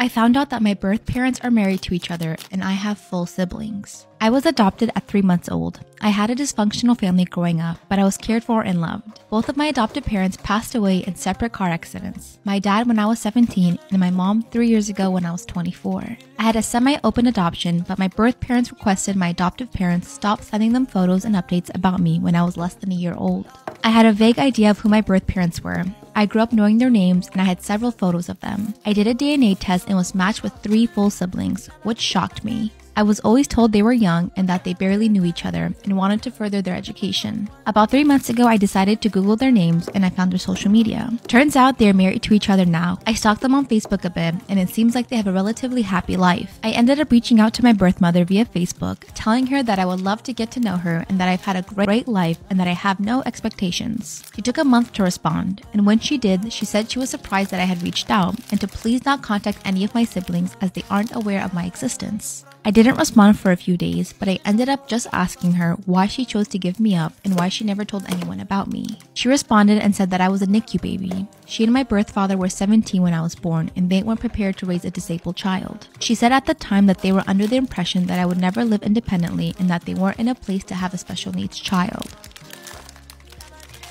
I found out that my birth parents are married to each other and I have full siblings. I was adopted at 3 months old. I had a dysfunctional family growing up, but I was cared for and loved. Both of my adopted parents passed away in separate car accidents. My dad when I was 17 and my mom 3 years ago when I was 24. I had a semi-open adoption, but my birth parents requested my adoptive parents stop sending them photos and updates about me when I was less than a year old. I had a vague idea of who my birth parents were. I grew up knowing their names and I had several photos of them. I did a DNA test and was matched with 3 full siblings, which shocked me. I was always told they were young and that they barely knew each other and wanted to further their education. About 3 months ago, I decided to Google their names and I found their social media. Turns out they are married to each other now. I stalked them on Facebook a bit and it seems like they have a relatively happy life. I ended up reaching out to my birth mother via Facebook, telling her that I would love to get to know her and that I've had a great life and that I have no expectations. She took a month to respond, and when she did, she said she was surprised that I had reached out and to please not contact any of my siblings as they aren't aware of my existence. I didn't respond for a few days, but I ended up just asking her why she chose to give me up and why she never told anyone about me. She responded and said that I was a NICU baby. She and my birth father were 17 when I was born and they weren't prepared to raise a disabled child. She said at the time that they were under the impression that I would never live independently and that they weren't in a place to have a special needs child.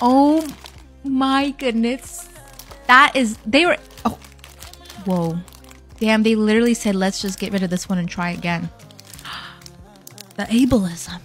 Oh my goodness. Oh, whoa. Damn, they literally said, let's just get rid of this one and try again. The ableism.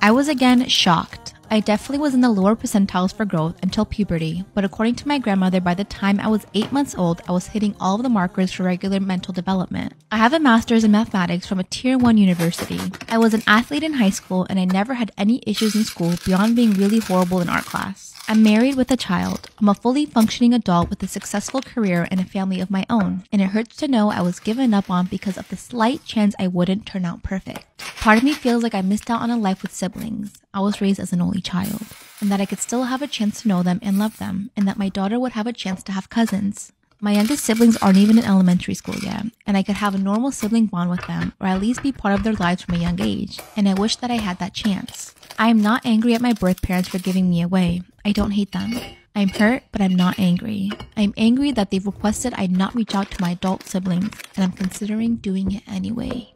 I was again shocked. I definitely was in the lower percentiles for growth until puberty, but according to my grandmother, by the time I was 8 months old, I was hitting all of the markers for regular mental development. I have a master's in mathematics from a tier 1 university. I was an athlete in high school and I never had any issues in school beyond being really horrible in art class. I'm married with a child. I'm a fully functioning adult with a successful career and a family of my own, and it hurts to know I was given up on because of the slight chance I wouldn't turn out perfect. Part of me feels like I missed out on a life with siblings. I was raised as an only child, and that I could still have a chance to know them and love them, and that my daughter would have a chance to have cousins. My youngest siblings aren't even in elementary school yet, and I could have a normal sibling bond with them or at least be part of their lives from a young age, and I wish that I had that chance. I am not angry at my birth parents for giving me away. I don't hate them. I'm hurt, but I'm not angry. I'm angry that they've requested I not reach out to my adult siblings, and I'm considering doing it anyway.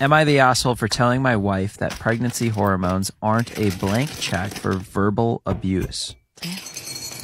Am I the asshole for telling my wife that pregnancy hormones aren't a blank check for verbal abuse?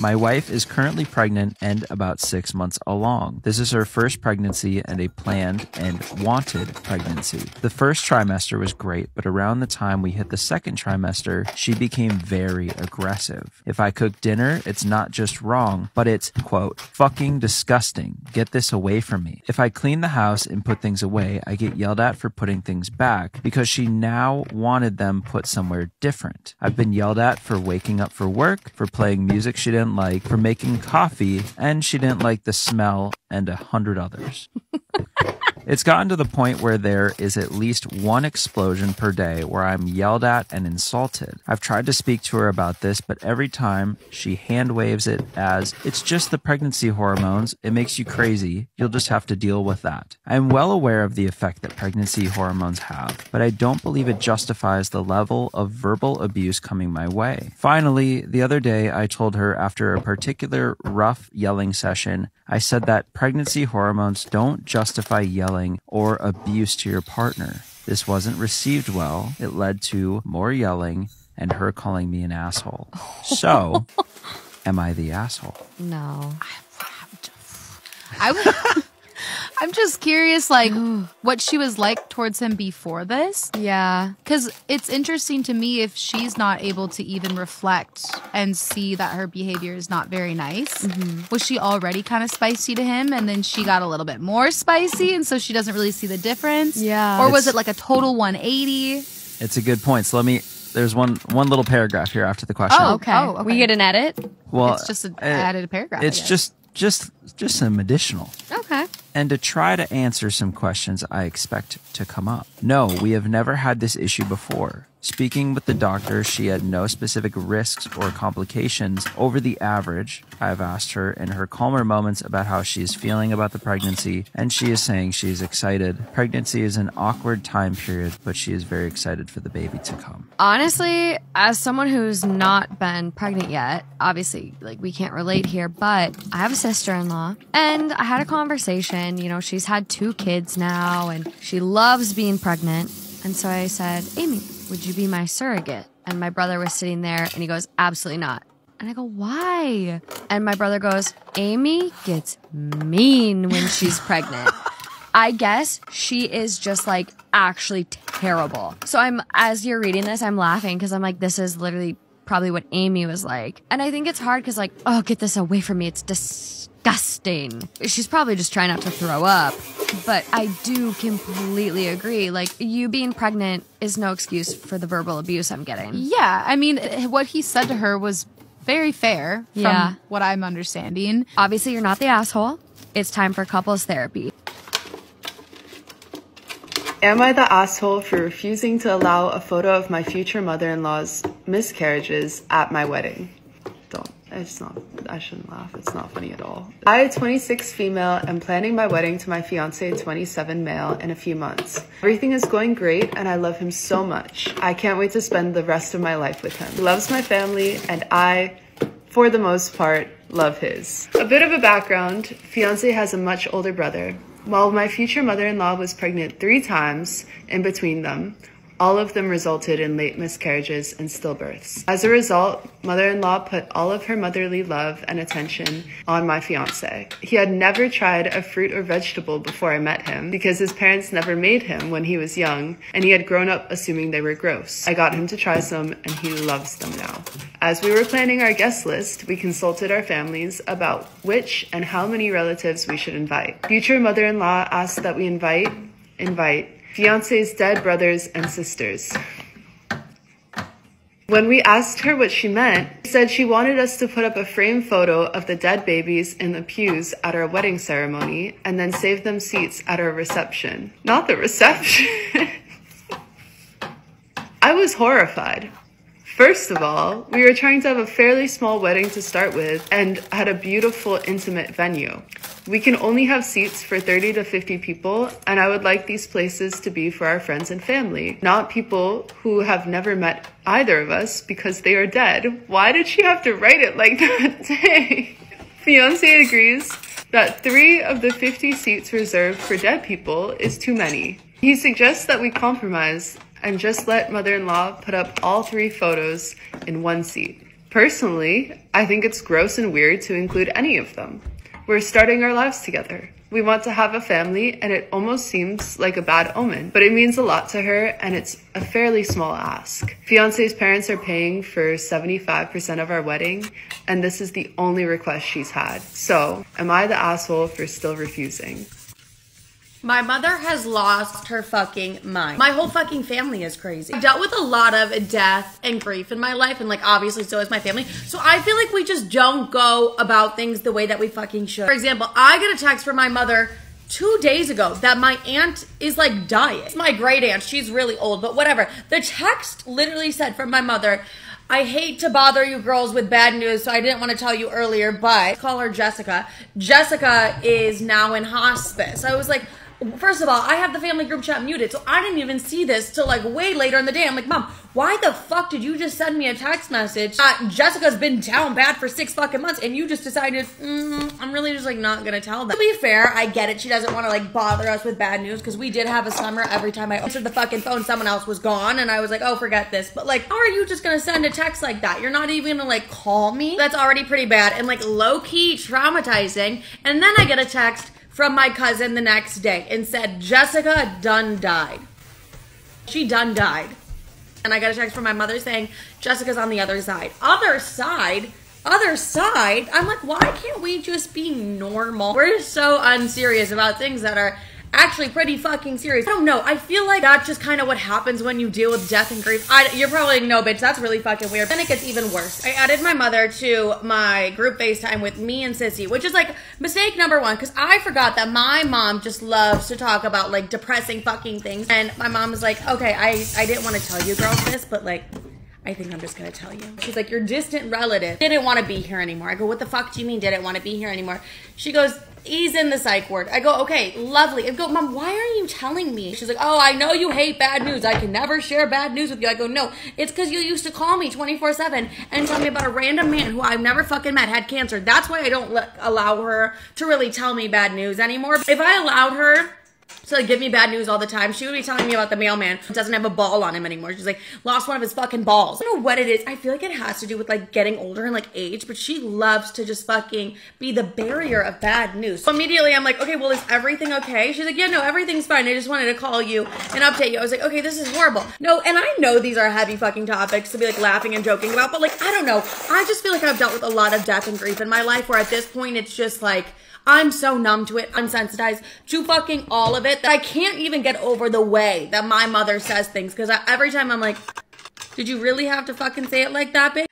My wife is currently pregnant and about 6 months along. This is her first pregnancy and a planned and wanted pregnancy. The first trimester was great, but around the time we hit the second trimester, she became very aggressive. If I cook dinner, it's not just wrong, but it's, quote, fucking disgusting. Get this away from me. If I clean the house and put things away, I get yelled at for putting things back because she now wanted them put somewhere different. I've been yelled at for waking up for work, for playing music she didn't like, for making coffee, and she didn't like the smell, and 100 others. It's gotten to the point where there is at least one explosion per day where I'm yelled at and insulted. I've tried to speak to her about this, but every time she hand waves it as, it's just the pregnancy hormones, it makes you crazy, you'll just have to deal with that. I'm well aware of the effect that pregnancy hormones have, but I don't believe it justifies the level of verbal abuse coming my way. Finally, the other day I told her after a particular rough yelling session, I said that pregnancy hormones don't justify yelling or abuse to your partner. This wasn't received well. It led to more yelling and her calling me an asshole. So, am I the asshole? No. I'm just curious, like, what she was like towards him before this. Yeah. Because it's interesting to me if she's not able to even reflect and see that her behavior is not very nice. Mm-hmm. Was she already kind of spicy to him and then she got a little bit more spicy and so she doesn't really see the difference? Yeah. Or was it like a total 180? It's a good point. So let me... There's one little paragraph here after the question. Oh, okay. Oh, okay. We get an edit? Well, it's just an added paragraph. It's just some additional. Okay. And to try to answer some questions I expect to come up. No, we have never had this issue before. Speaking with the doctor, she had no specific risks or complications over the average. I have asked her in her calmer moments about how she is feeling about the pregnancy, and she is saying she is excited. Pregnancy is an awkward time period, but she is very excited for the baby to come. Honestly, as someone who's not been pregnant yet, obviously, like, we can't relate here, but I have a sister-in-law, and I had a conversation. You know, she's had 2 kids now, and she loves being pregnant. And so I said, Amy, would you be my surrogate? And my brother was sitting there and he goes, absolutely not. And I go, why? And my brother goes, Amy gets mean when she's pregnant. I guess she is just like actually terrible. So as you're reading this, I'm laughing because I'm like, this is literally probably what Amy was like. And I think it's hard because like, oh, get this away from me. It's disgusting. She's probably just trying not to throw up. But I do completely agree. Like, you being pregnant is no excuse for the verbal abuse I'm getting. Yeah, I mean, what he said to her was very fair from what I'm understanding. Obviously, you're not the asshole. It's time for couples therapy. Am I the asshole for refusing to allow a photo of my future mother-in-law's miscarriages at my wedding? I shouldn't laugh. It's not funny at all. I, 26 female, am planning my wedding to my fiance, 27 male, in a few months. Everything is going great and I love him so much. I can't wait to spend the rest of my life with him. He loves my family and I, for the most part, love his. A bit of a background, fiance has a much older brother. While my future mother-in-law was pregnant 3 times in between them, all of them resulted in late miscarriages and stillbirths. As a result, mother-in-law put all of her motherly love and attention on my fiance. He had never tried a fruit or vegetable before I met him because his parents never made him when he was young, and he had grown up assuming they were gross. I got him to try some and he loves them now. As we were planning our guest list, we consulted our families about which and how many relatives we should invite. Future mother-in-law asked that we invite fiance's dead brothers and sisters. When we asked her what she meant, she said she wanted us to put up a framed photo of the dead babies in the pews at our wedding ceremony and then save them seats at our reception. Not the reception. I was horrified. First of all, we were trying to have a fairly small wedding to start with and had a beautiful, intimate venue. We can only have seats for 30 to 50 people, and I would like these places to be for our friends and family, not people who have never met either of us because they are dead. Why did she have to write it like that day? Fiancé agrees that 3 of the 50 seats reserved for dead people is too many. He suggests that we compromise and just let mother-in-law put up all 3 photos in 1 seat. Personally, I think it's gross and weird to include any of them. We're starting our lives together. We want to have a family, and it almost seems like a bad omen, but it means a lot to her, and it's a fairly small ask. Fiance's parents are paying for 75% of our wedding, and this is the only request she's had. So, am I the asshole for still refusing? My mother has lost her fucking mind. My whole fucking family is crazy. I dealt with a lot of death and grief in my life, and like obviously so is my family. So I feel like we just don't go about things the way that we fucking should. For example, I got a text from my mother 2 days ago that my aunt is like dying. It's my great aunt, she's really old, but whatever. The text literally said from my mother, I hate to bother you girls with bad news, so I didn't want to tell you earlier, but call her Jessica. Jessica is now in hospice. I was like, first of all, I have the family group chat muted, so I didn't even see this till like way later in the day. I'm like, Mom, why the fuck did you just send me a text message? Jessica's been down bad for 6 fucking months, and you just decided, I'm really just like not gonna tell them. To be fair, I get it. She doesn't want to like bother us with bad news because we did have a summer. Every time I answered the fucking phone, someone else was gone, and I was like, oh, forget this. But like, how are you just gonna send a text like that? You're not even gonna like call me. That's already pretty bad and like low key traumatizing. And then I get a text from my cousin the next day and said, Jessica done died. She done died. And I got a text from my mother saying, Jessica's on the other side. Other side? I'm like, why can't we just be normal? We're so unserious about things that are actually pretty fucking serious. I don't know. I feel like that's just kind of what happens when you deal with death and grief. You're probably like, no, bitch, that's really fucking weird. Then it gets even worse. I added my mother to my group FaceTime with me and Sissy, which is like mistake number one, because I forgot that my mom just loves to talk about like depressing fucking things. And my mom was like, okay, I didn't want to tell you girls this, but like, I think I'm just gonna tell you. She's like, your distant relative didn't want to be here anymore. I go, what the fuck do you mean didn't want to be here anymore? She goes, ease in the psych ward. I go, okay, lovely. I go, mom, why are you telling me? She's like, oh, I know you hate bad news. I can never share bad news with you. I go, no, it's because you used to call me 24/7 and tell me about a random man who I've never fucking met had cancer. That's why I don't allow her to really tell me bad news anymore. If I allowed her to like give me bad news all the time, she would be telling me about the mailman who doesn't have a ball on him anymore. She's like, lost one of his fucking balls. I don't know what it is. I feel like it has to do with like getting older and like age, but she loves to just fucking be the barrier of bad news. So immediately I'm like, okay, well, is everything okay? She's like, yeah, no, everything's fine. I just wanted to call you and update you. I was like, okay, this is horrible. No, and I know these are heavy fucking topics to be like laughing and joking about, but like, I don't know. I just feel like I've dealt with a lot of death and grief in my life where at this point it's just like, I'm so numb to it, I'm sensitized to fucking all of it that I can't even get over the way that my mother says things, because every time I'm like, did you really have to fucking say it like that, bitch?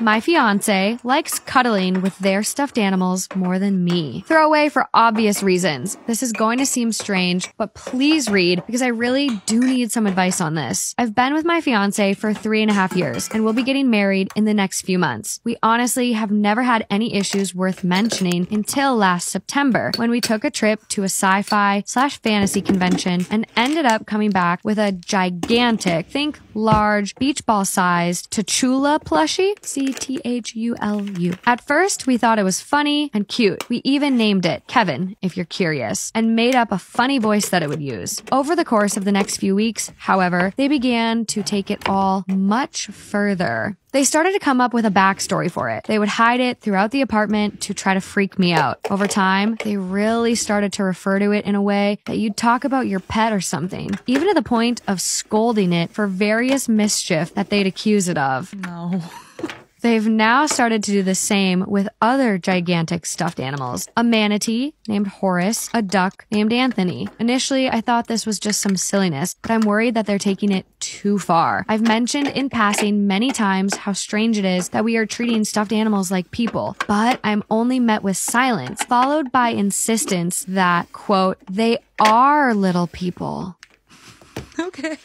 My fiance likes cuddling with their stuffed animals more than me. Throw away for obvious reasons. This is going to seem strange, but please read because I really do need some advice on this. I've been with my fiance for 3.5 years and we'll be getting married in the next few months. We honestly have never had any issues worth mentioning until last September when we took a trip to a sci-fi/fantasy convention and ended up coming back with a gigantic, think large, beach ball sized T'Challa plushie. THULU. At first, we thought it was funny and cute. We even named it Kevin, if you're curious, and made up a funny voice that it would use. Over the course of the next few weeks, however, they began to take it all much further. They started to come up with a backstory for it. They would hide it throughout the apartment to try to freak me out. Over time, they really started to refer to it in a way that you'd talk about your pet or something, even to the point of scolding it for various mischief that they'd accuse it of. No. They've now started to do the same with other gigantic stuffed animals. A manatee named Horace, a duck named Anthony. Initially, I thought this was just some silliness, but I'm worried that they're taking it too far. I've mentioned in passing many times how strange it is that we are treating stuffed animals like people, but I'm only met with silence, followed by insistence that, quote, they are little people. Okay.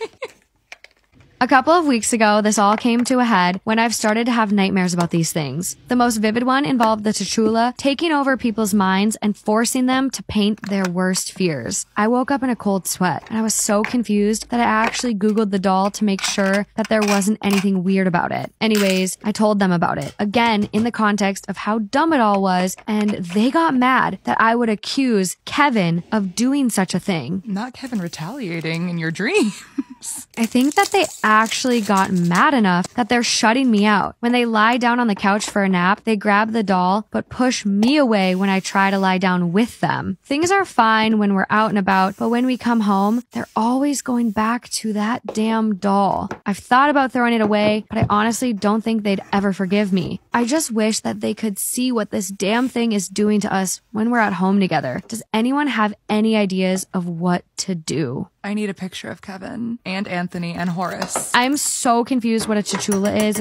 A couple of weeks ago, this all came to a head when I've started to have nightmares about these things. The most vivid one involved the T'Challa taking over people's minds and forcing them to paint their worst fears. I woke up in a cold sweat, and I was so confused that I actually Googled the doll to make sure that there wasn't anything weird about it. Anyways, I told them about it, again in the context of how dumb it all was, and they got mad that I would accuse Kevin of doing such a thing. Not Kevin retaliating in your dreams. I think that they actually got mad enough that they're shutting me out. When they lie down on the couch for a nap, they grab the doll but push me away when I try to lie down with them. Things are fine when we're out and about, but when we come home, they're always going back to that damn doll. I've thought about throwing it away, but I honestly don't think they'd ever forgive me. I just wish that they could see what this damn thing is doing to us when we're at home together. Does anyone have any ideas of what to do? I need a picture of Kevin and Anthony and Horace. I'm so confused what a T'Challa is.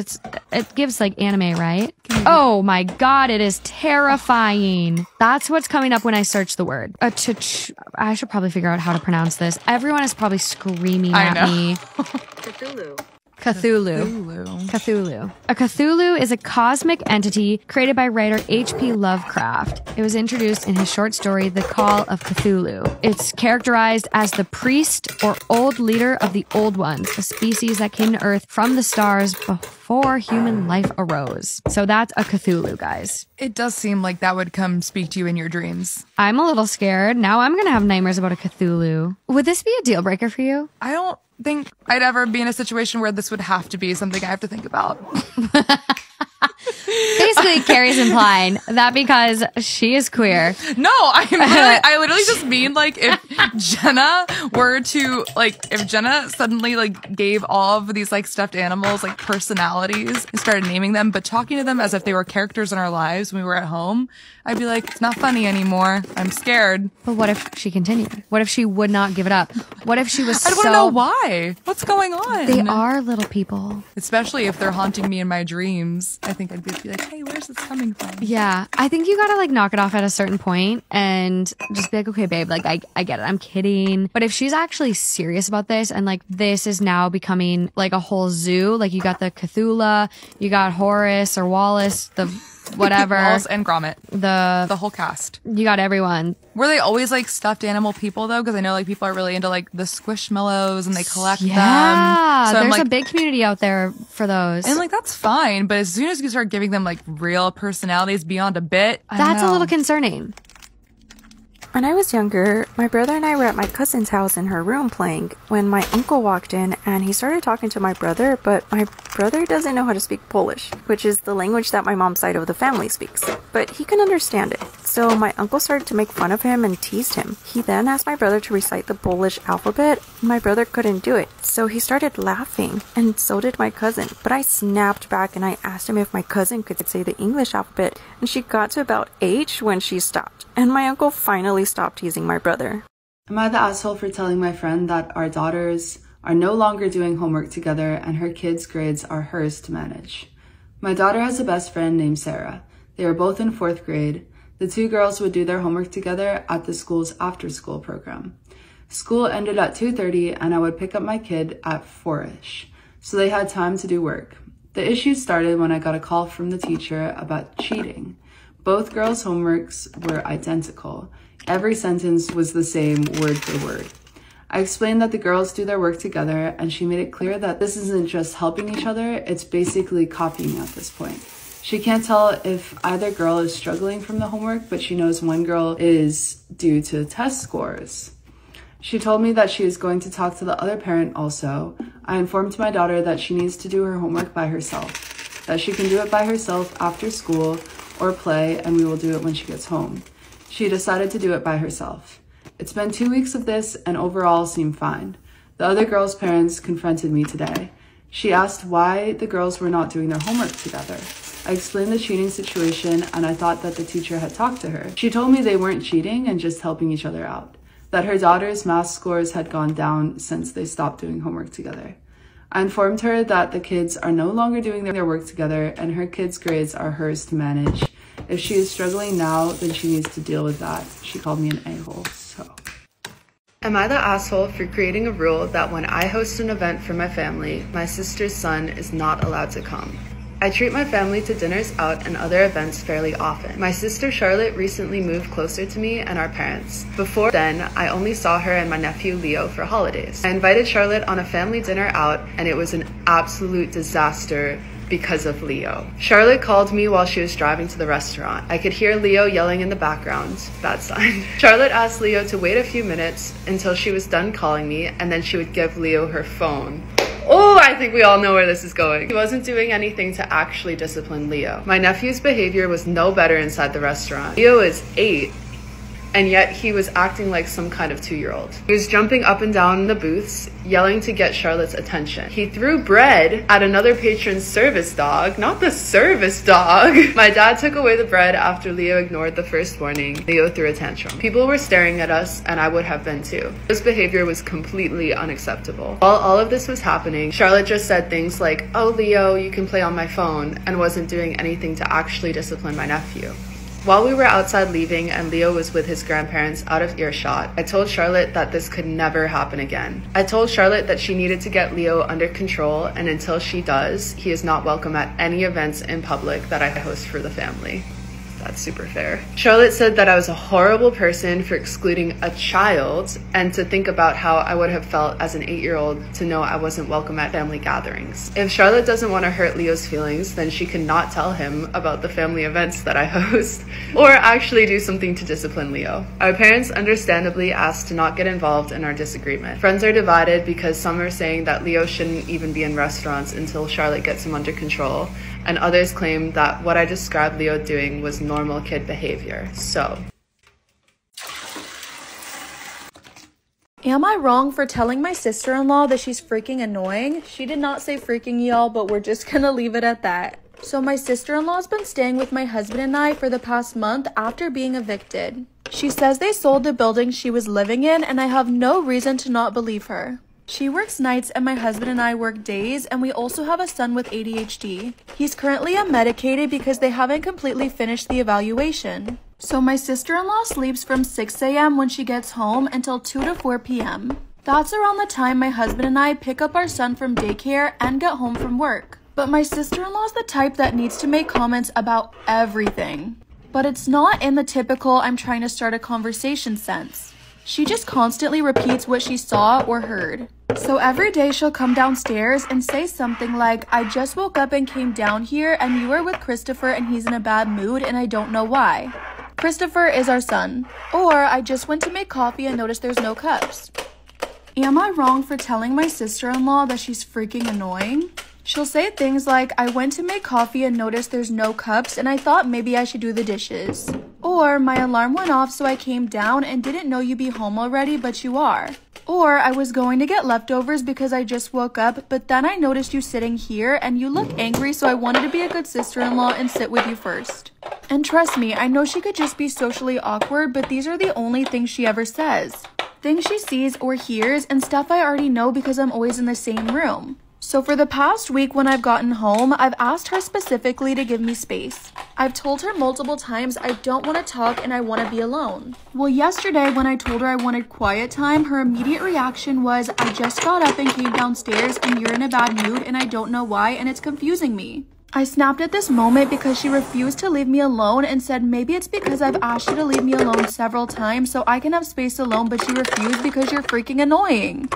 It gives like anime, right? Oh my god, it is terrifying. That's what's coming up when I search the word. I should probably figure out how to pronounce this. Everyone is probably screaming at me. Cthulhu. Cthulhu. A Cthulhu is a cosmic entity created by writer H.P. Lovecraft. It was introduced in his short story, The Call of Cthulhu. It's characterized as the priest or old leader of the Old Ones, a species that came to Earth from the stars before human life arose. So that's a Cthulhu, guys. It does seem like that would come speak to you in your dreams. I'm a little scared. Now I'm going to have nightmares about a Cthulhu. Would this be a deal breaker for you? I don't think I'd ever be in a situation where this would have to be something I have to think about. Basically, Carrie's implying that because she is queer. No, I literally just mean like if Jenna were to if Jenna suddenly gave all of these stuffed animals personalities and started naming them, but talking to them as if they were characters in our lives when we were at home, I'd be like, it's not funny anymore. I'm scared. But what if she continued? What if she would not give it up? What if she was? I don't know why. What's going on? They are little people. Especially if they're haunting me in my dreams. I think I'd be like, hey, where's this coming from? Yeah, I think you gotta knock it off at a certain point and just be like, okay, babe, I get it, I'm kidding. But if she's actually serious about this and this is now becoming a whole zoo, you got the Cthulhu, you got Horace or Wallace, the whatever. Wallace and Gromit. The whole cast. You got everyone. Were they always stuffed animal people though? Because I know people are really into the Squishmallows and they collect them. Yeah, so there's a big community out there for those. And that's fine, but as soon as you start giving them real personalities beyond a bit, that's a little concerning. When I was younger, my brother and I were at my cousin's house in her room playing when my uncle walked in and he started talking to my brother, but my brother doesn't know how to speak Polish, which is the language that my mom's side of the family speaks, but he can understand it. So my uncle started to make fun of him and teased him. He then asked my brother to recite the Polish alphabet. My brother couldn't do it, so he started laughing, and so did my cousin. But I snapped back and I asked him if my cousin could say the English alphabet, and she got to about H when she stopped, and my uncle finally stopped teasing my brother. Am I the asshole for telling my friend that our daughters are no longer doing homework together and her kids' grades are hers to manage? My daughter has a best friend named Sarah. They are both in 4th grade. The two girls would do their homework together at the school's after-school program. School ended at 2:30 and I would pick up my kid at 4-ish, so they had time to do work. The issue started when I got a call from the teacher about cheating. Both girls' homeworks were identical. Every sentence was the same word for word. I explained that the girls do their work together and she made it clear that this isn't just helping each other, it's basically copying at this point. She can't tell if either girl is struggling from the homework, but she knows one girl is due to test scores. She told me that she is going to talk to the other parent also. I informed my daughter that she needs to do her homework by herself, that she can do it by herself after school or play, and we will do it when she gets home. She decided to do it by herself. It's been 2 weeks of this and overall seemed fine. The other girl's parents confronted me today. She asked why the girls were not doing their homework together. I explained the cheating situation and I thought that the teacher had talked to her. She told me they weren't cheating and just helping each other out, that her daughter's math scores had gone down since they stopped doing homework together. I informed her that the kids are no longer doing their work together and her kids' grades are hers to manage. If she is struggling now, then she needs to deal with that. She called me an a-hole, so. Am I the asshole for creating a rule that when I host an event for my family, my sister's son is not allowed to come? I treat my family to dinners out and other events fairly often. My sister Charlotte recently moved closer to me and our parents. Before then, I only saw her and my nephew Leo for holidays. I invited Charlotte on a family dinner out and it was an absolute disaster because of Leo. Charlotte called me while she was driving to the restaurant. I could hear Leo yelling in the background. Bad sign. Charlotte asked Leo to wait a few minutes until she was done calling me and then she would give Leo her phone. Oh, I think we all know where this is going. She wasn't doing anything to actually discipline Leo. My nephew's behavior was no better inside the restaurant. Leo is 8. And yet he was acting like some kind of 2-year-old. He was jumping up and down in the booths, yelling to get Charlotte's attention. He threw bread at another patron's service dog, not the service dog. My dad took away the bread after Leo ignored the first warning. Leo threw a tantrum. People were staring at us and I would have been too. This behavior was completely unacceptable. While all of this was happening, Charlotte just said things like, oh Leo, you can play on my phone, and wasn't doing anything to actually discipline my nephew. While we were outside leaving and Leo was with his grandparents out of earshot, I told Charlotte that this could never happen again. I told Charlotte that she needed to get Leo under control, and until she does, he is not welcome at any events in public that I host for the family. That's super fair. Charlotte said that I was a horrible person for excluding a child and to think about how I would have felt as an 8-year-old to know I wasn't welcome at family gatherings. If Charlotte doesn't want to hurt Leo's feelings, then she cannot tell him about the family events that I host or actually do something to discipline Leo. Our parents understandably asked to not get involved in our disagreement. Friends are divided because some are saying that Leo shouldn't even be in restaurants until Charlotte gets him under control, and others claim that what I described Leo doing was normal kid behavior, so. Am I wrong for telling my sister-in-law that she's freaking annoying? She did not say freaking, y'all, but we're just gonna leave it at that. So my sister-in-law's been staying with my husband and I for the past month after being evicted. She says they sold the building she was living in, and I have no reason to not believe her. She works nights and my husband and I work days, and we also have a son with ADHD. He's currently unmedicated because they haven't completely finished the evaluation. So my sister-in-law sleeps from 6 a.m. when she gets home until 2 to 4 p.m. That's around the time my husband and I pick up our son from daycare and get home from work. But my sister-in-law's the type that needs to make comments about everything. But it's not in the typical "I'm trying to start a conversation" sense. She just constantly repeats what she saw or heard. So every day she'll come downstairs and say something like, "I just woke up and came down here and you were with Christopher and he's in a bad mood and I don't know why." Christopher is our son. Or, "I just went to make coffee and noticed there's no cups." Am I wrong for telling my sister-in-law that she's freaking annoying? She'll say things like, "I went to make coffee and noticed there's no cups and I thought maybe I should do the dishes." Or, "My alarm went off so I came down and didn't know you'd be home already, but you are." Or, "I was going to get leftovers because I just woke up, but then I noticed you sitting here and you look angry, so I wanted to be a good sister-in-law and sit with you first." And trust me, I know she could just be socially awkward, but these are the only things she ever says. Things she sees or hears and stuff I already know because I'm always in the same room. So for the past week when I've gotten home, I've asked her specifically to give me space. I've told her multiple times I don't want to talk and I want to be alone. Well, yesterday when I told her I wanted quiet time, her immediate reaction was, "I just got up and came downstairs and you're in a bad mood and I don't know why and it's confusing me." I snapped at this moment because she refused to leave me alone and said maybe it's because I've asked you to leave me alone several times so I can have space alone, but you refused because you're freaking annoying.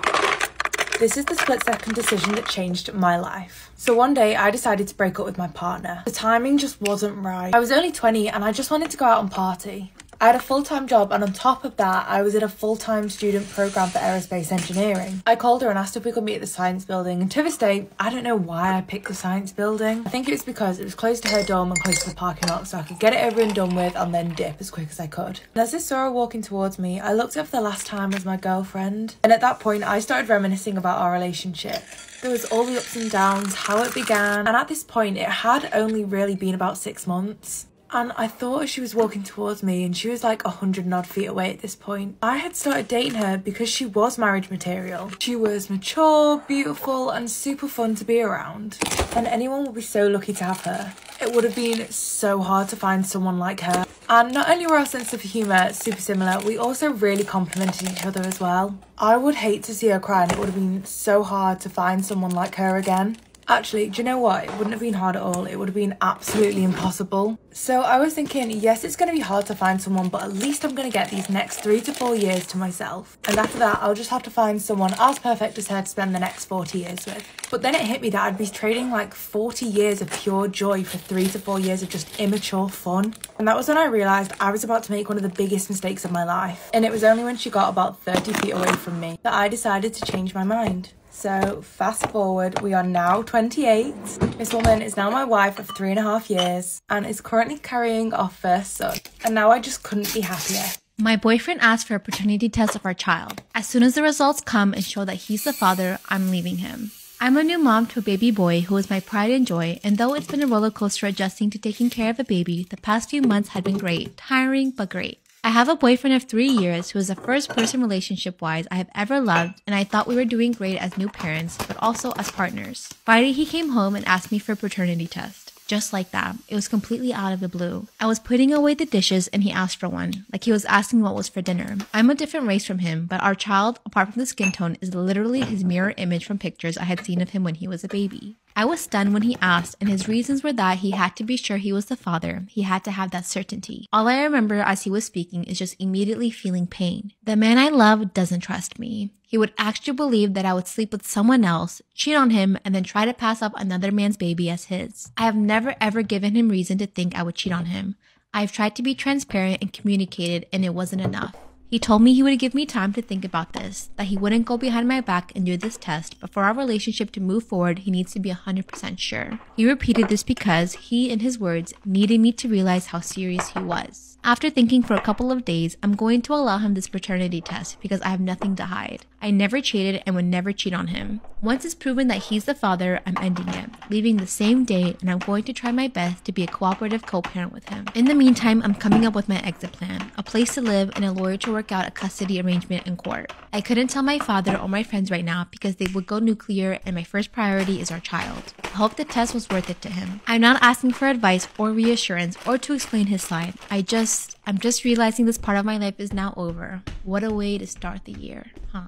This is the split-second decision that changed my life. So one day I decided to break up with my partner. The timing just wasn't right. I was only 20 and I just wanted to go out and party. I had a full-time job, and on top of that, I was in a full-time student program for aerospace engineering. I called her and asked if we could meet at the science building, and to this day, I don't know why I picked the science building. I think it was because it was close to her dorm and close to the parking lot, so I could get it over and done with and then dip as quick as I could. And as I saw her walking towards me, I looked up for the last time as my girlfriend, and at that point, I started reminiscing about our relationship. There was all the ups and downs, how it began, and at this point, it had only really been about 6 months. And I thought as she was walking towards me, and she was like 100 and odd feet away at this point, I had started dating her because she was marriage material. She was mature, beautiful, and super fun to be around. And anyone would be so lucky to have her. It would have been so hard to find someone like her. And not only were our sense of humour super similar, we also really complimented each other as well. I would hate to see her cry, and it would have been so hard to find someone like her again. Actually, do you know what? It wouldn't have been hard at all. It would have been absolutely impossible. So I was thinking, yes, it's going to be hard to find someone, but at least I'm going to get these next 3 to 4 years to myself. And after that, I'll just have to find someone as perfect as her to spend the next 40 years with. But then it hit me that I'd be trading like 40 years of pure joy for 3 to 4 years of just immature fun. And that was when I realised I was about to make one of the biggest mistakes of my life. And it was only when she got about 30 feet away from me that I decided to change my mind. So fast forward, we are now 28. This woman is now my wife of 3.5 years and is currently carrying our first son. And now I just couldn't be happier. My boyfriend asked for a paternity test of our child. As soon as the results come and show that he's the father, I'm leaving him. I'm a new mom to a baby boy who is my pride and joy, and though it's been a roller coaster adjusting to taking care of a baby, the past few months had been great, tiring but great. I have a boyfriend of 3 years who is the first person relationship-wise I have ever loved, and I thought we were doing great as new parents, but also as partners. Friday, he came home and asked me for a paternity test. Just like that. It was completely out of the blue. I was putting away the dishes and he asked for one, like he was asking what was for dinner. I'm a different race from him, but our child, apart from the skin tone, is literally his mirror image from pictures I had seen of him when he was a baby. I was stunned when he asked, and his reasons were that he had to be sure he was the father. He had to have that certainty. All I remember as he was speaking is just immediately feeling pain. The man I love doesn't trust me. He would actually believe that I would sleep with someone else, cheat on him, and then try to pass off another man's baby as his. I have never ever given him reason to think I would cheat on him. I've tried to be transparent and communicated, and it wasn't enough. He told me he would give me time to think about this, that he wouldn't go behind my back and do this test, but for our relationship to move forward, he needs to be 100% sure. He repeated this because he, in his words, needed me to realize how serious he was. After thinking for a couple of days, I'm going to allow him this paternity test because I have nothing to hide. I never cheated and would never cheat on him. Once it's proven that he's the father, I'm ending it, leaving the same day, and I'm going to try my best to be a cooperative co-parent with him. In the meantime, I'm coming up with my exit plan, a place to live and a lawyer to work out a custody arrangement in court. I couldn't tell my father or my friends right now because they would go nuclear, and my first priority is our child. I hope the test was worth it to him. I'm not asking for advice or reassurance or to explain his side. I'm just realizing this part of my life is now over. What a way to start the year, huh?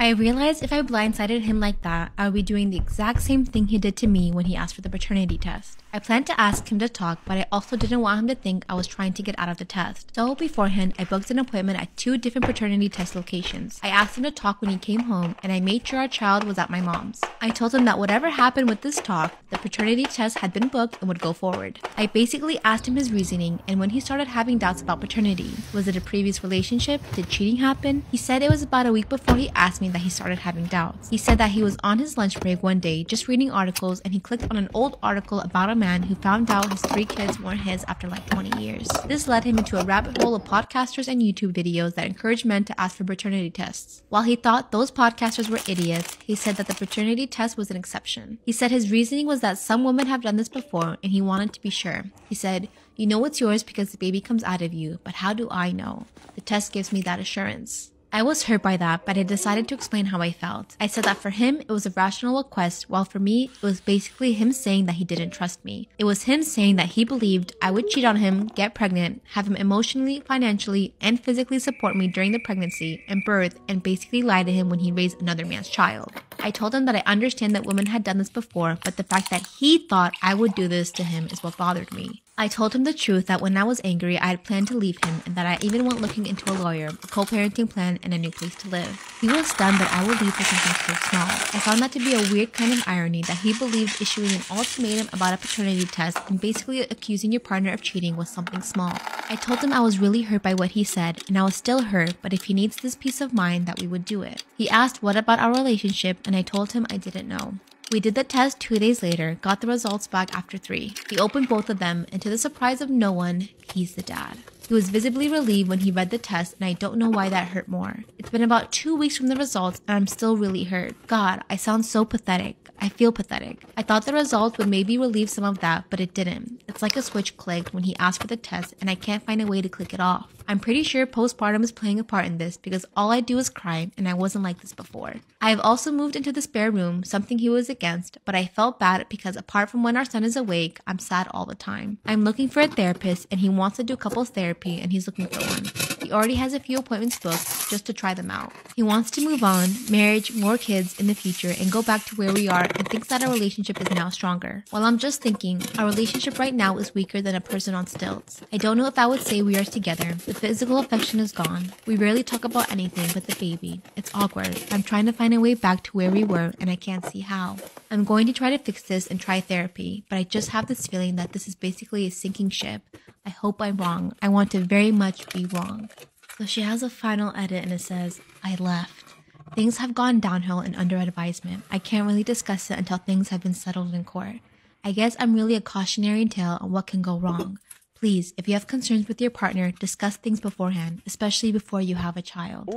I realized if I blindsided him like that, I would be doing the exact same thing he did to me when he asked for the paternity test. I planned to ask him to talk, but I also didn't want him to think I was trying to get out of the test. So beforehand, I booked an appointment at 2 different paternity test locations. I asked him to talk when he came home, and I made sure our child was at my mom's. I told him that whatever happened with this talk, the paternity test had been booked and would go forward. I basically asked him his reasoning and when he started having doubts about paternity. Was it a previous relationship? Did cheating happen? He said it was about a week before he asked me that he started having doubts. He said that he was on his lunch break one day just reading articles, and he clicked on an old article about a man who found out his 3 kids weren't his after like 20 years. This led him into a rabbit hole of podcasters and YouTube videos that encourage men to ask for paternity tests. While he thought those podcasters were idiots, he said that the paternity test was an exception. He said his reasoning was that some women have done this before and he wanted to be sure. He said, "You know it's yours because the baby comes out of you, but how do I know? The test gives me that assurance." I was hurt by that, but I decided to explain how I felt. I said that for him, it was a rational request, while for me, it was basically him saying that he didn't trust me. It was him saying that he believed I would cheat on him, get pregnant, have him emotionally, financially, and physically support me during the pregnancy and birth, and basically lie to him when he raised another man's child. I told him that I understand that women had done this before, but the fact that he thought I would do this to him is what bothered me. I told him the truth, that when I was angry, I had planned to leave him, and that I even went looking into a lawyer, a co-parenting plan, and a new place to live. He was stunned that I would leave for something so small. I found that to be a weird kind of irony that he believed issuing an ultimatum about a paternity test and basically accusing your partner of cheating was something small. I told him I was really hurt by what he said, and I was still hurt, but if he needs this peace of mind, that we would do it. He asked what about our relationship, and I told him I didn't know. We did the test 2 days later, got the results back after 3. He opened both of them, and to the surprise of no one, he's the dad. He was visibly relieved when he read the test, and I don't know why that hurt more. It's been about 2 weeks from the results, and I'm still really hurt. God, I sound so pathetic. I feel pathetic. I thought the results would maybe relieve some of that, but it didn't. It's like a switch clicked when he asked for the test, and I can't find a way to click it off. I'm pretty sure postpartum is playing a part in this because all I do is cry, and I wasn't like this before. I have also moved into the spare room, something he was against, but I felt bad because apart from when our son is awake, I'm sad all the time. I'm looking for a therapist, and he wants to do couples therapy, and he's looking for one. He already has a few appointments booked just to try them out. He wants to move on, marriage, more kids in the future, and go back to where we are, and thinks that our relationship is now stronger. While I'm just thinking, our relationship right now is weaker than a person on stilts. I don't know if I would say we are together. The physical affection is gone. We rarely talk about anything but the baby. It's awkward. I'm trying to find a way back to where we were, and I can't see how. I'm going to try to fix this and try therapy, but I just have this feeling that this is basically a sinking ship. I hope I'm wrong. I want to very much be wrong. So she has a final edit, and it says, "I left. Things have gone downhill and under advisement. I can't really discuss it until things have been settled in court. I guess I'm really a cautionary tale on what can go wrong. Please, if you have concerns with your partner, discuss things beforehand, especially before you have a child.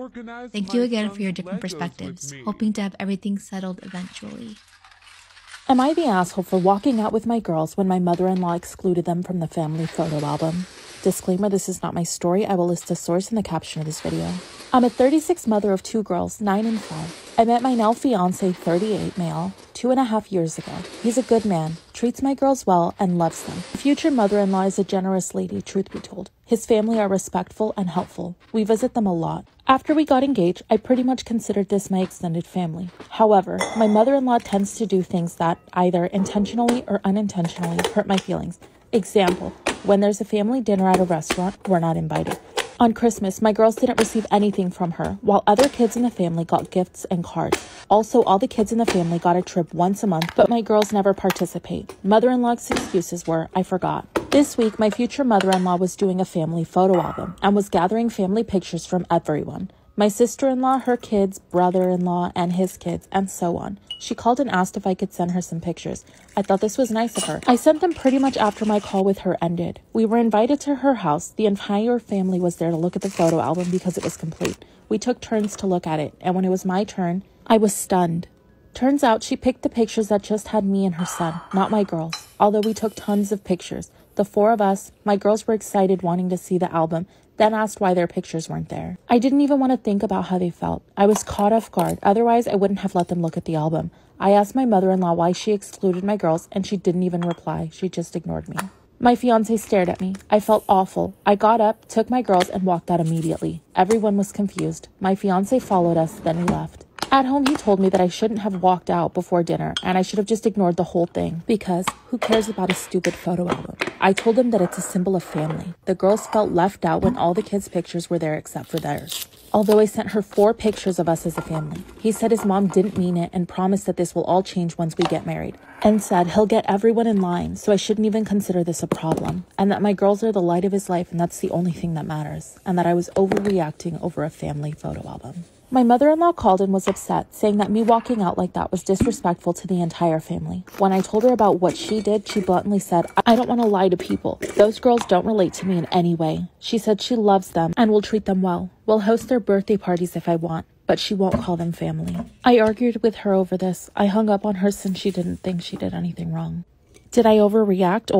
Thank you again for your different perspectives. Hoping to have everything settled eventually." Am I the asshole for walking out with my girls when my mother-in-law excluded them from the family photo album? Disclaimer, this is not my story. I will list a source in the caption of this video. I'm a 36 mother of 2 girls, 9 and 5. I met my now fiancé, 38 male, 2.5 years ago. He's a good man, treats my girls well, and loves them. The future mother-in-law is a generous lady, truth be told. His family are respectful and helpful. We visit them a lot. After we got engaged, I pretty much considered this my extended family. However, my mother-in-law tends to do things that, either intentionally or unintentionally, hurt my feelings. Example, when there's a family dinner at a restaurant, we're not invited. On Christmas, my girls didn't receive anything from her, while other kids in the family got gifts and cards. Also, all the kids in the family got a trip once a month, but my girls never participate. Mother-in-law's excuses were, "I forgot." This week, my future mother-in-law was doing a family photo album and was gathering family pictures from everyone. My sister-in-law, her kids, brother-in-law, and his kids, and so on. She called and asked if I could send her some pictures. I thought this was nice of her. I sent them pretty much after my call with her ended. We were invited to her house. The entire family was there to look at the photo album because it was complete. We took turns to look at it, and when it was my turn, I was stunned. Turns out she picked the pictures that just had me and her son, not my girls, although we took tons of pictures. The four of us, my girls were excited wanting to see the album, then asked why their pictures weren't there. I didn't even want to think about how they felt. I was caught off guard, otherwise I wouldn't have let them look at the album. I asked my mother-in-law why she excluded my girls, and she didn't even reply. She just ignored me. My fiancé stared at me. I felt awful. I got up, took my girls, and walked out immediately. Everyone was confused. My fiancé followed us, then we left. At home, he told me that I shouldn't have walked out before dinner and I should have just ignored the whole thing because who cares about a stupid photo album? I told him that it's a symbol of family. The girls felt left out when all the kids' pictures were there except for theirs. Although I sent her 4 pictures of us as a family. He said his mom didn't mean it and promised that this will all change once we get married. And said he'll get everyone in line, so I shouldn't even consider this a problem. And that my girls are the light of his life and that's the only thing that matters. And that I was overreacting over a family photo album. My mother-in-law called and was upset, saying that me walking out like that was disrespectful to the entire family. When I told her about what she did, she bluntly said, I don't want to lie to people. Those girls don't relate to me in any way. She said she loves them and will treat them well. We'll host their birthday parties if I want, but she won't call them family. I argued with her over this. I hung up on her since she didn't think she did anything wrong. Did I overreact or...